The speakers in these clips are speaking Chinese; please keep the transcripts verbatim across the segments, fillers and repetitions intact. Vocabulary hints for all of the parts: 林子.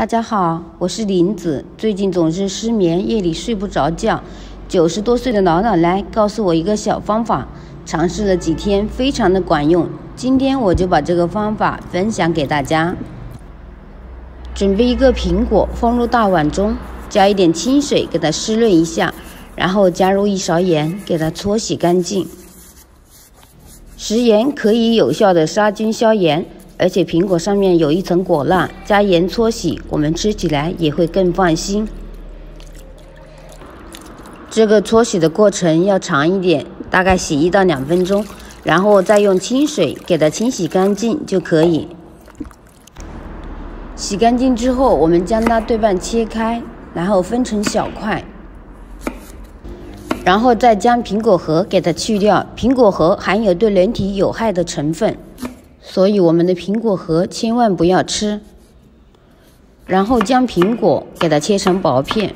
大家好，我是林子，最近总是失眠，夜里睡不着觉。九十多岁的老奶奶告诉我一个小方法，尝试了几天，非常的管用。今天我就把这个方法分享给大家。准备一个苹果，放入大碗中，加一点清水给它湿润一下，然后加入一勺盐，给它搓洗干净。食盐可以有效的杀菌消炎。 而且苹果上面有一层果蜡，加盐搓洗，我们吃起来也会更放心。这个搓洗的过程要长一点，大概洗一到两分钟，然后再用清水给它清洗干净就可以。洗干净之后，我们将它对半切开，然后分成小块，然后再将苹果核给它去掉。苹果核含有对人体有害的成分。 所以我们的苹果核千万不要吃，然后将苹果给它切成薄片。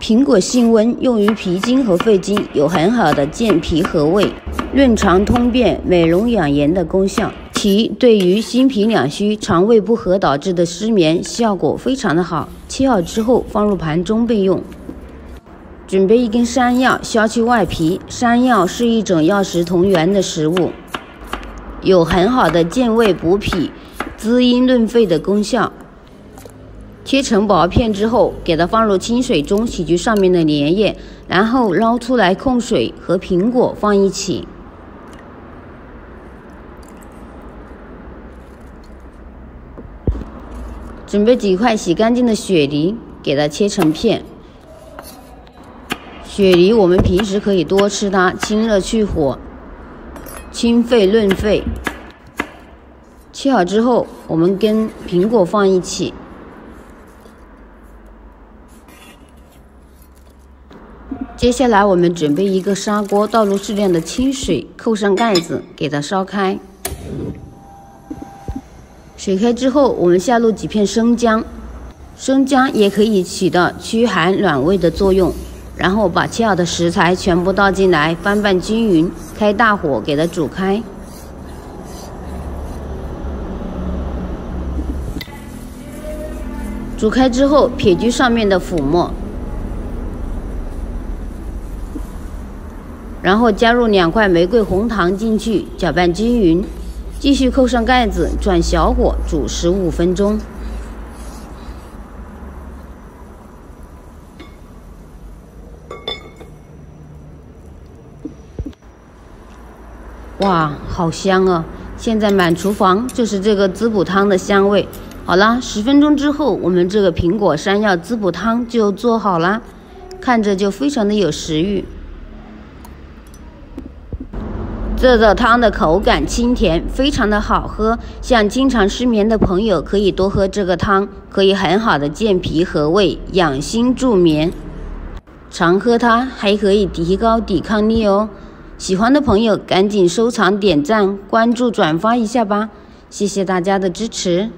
苹果性温，用于脾经和肺经，有很好的健脾和胃、润肠通便、美容养颜的功效。其对于心脾两虚、肠胃不和导致的失眠效果非常的好。切好之后放入盘中备用。 准备一根山药，削去外皮。山药是一种药食同源的食物。 有很好的健胃补脾、滋阴润肺的功效。切成薄片之后，给它放入清水中洗去上面的粘液，然后捞出来控水，和苹果放一起。准备几块洗干净的雪梨，给它切成片。雪梨我们平时可以多吃它，清热去火。 清肺润肺，切好之后，我们跟苹果放一起，接下来我们准备一个砂锅，倒入适量的清水，扣上盖子，给它烧开。水开之后，我们下入几片生姜，生姜也可以起到驱寒暖胃的作用。 然后把切好的食材全部倒进来，翻拌均匀，开大火给它煮开。煮开之后，撇去上面的浮沫，然后加入两块玫瑰红糖进去，搅拌均匀，继续扣上盖子，转小火煮十五分钟。 哇，好香啊！现在满厨房就是这个滋补汤的香味。好啦，十分钟之后，我们这个苹果山药滋补汤就做好啦，看着就非常的有食欲。这道汤的口感清甜，非常的好喝。像经常失眠的朋友可以多喝这个汤，可以很好的健脾和胃、养心助眠。常喝它还可以提高抵抗力哦。 喜欢的朋友赶紧收藏、点赞、关注、转发一下吧，谢谢大家的支持。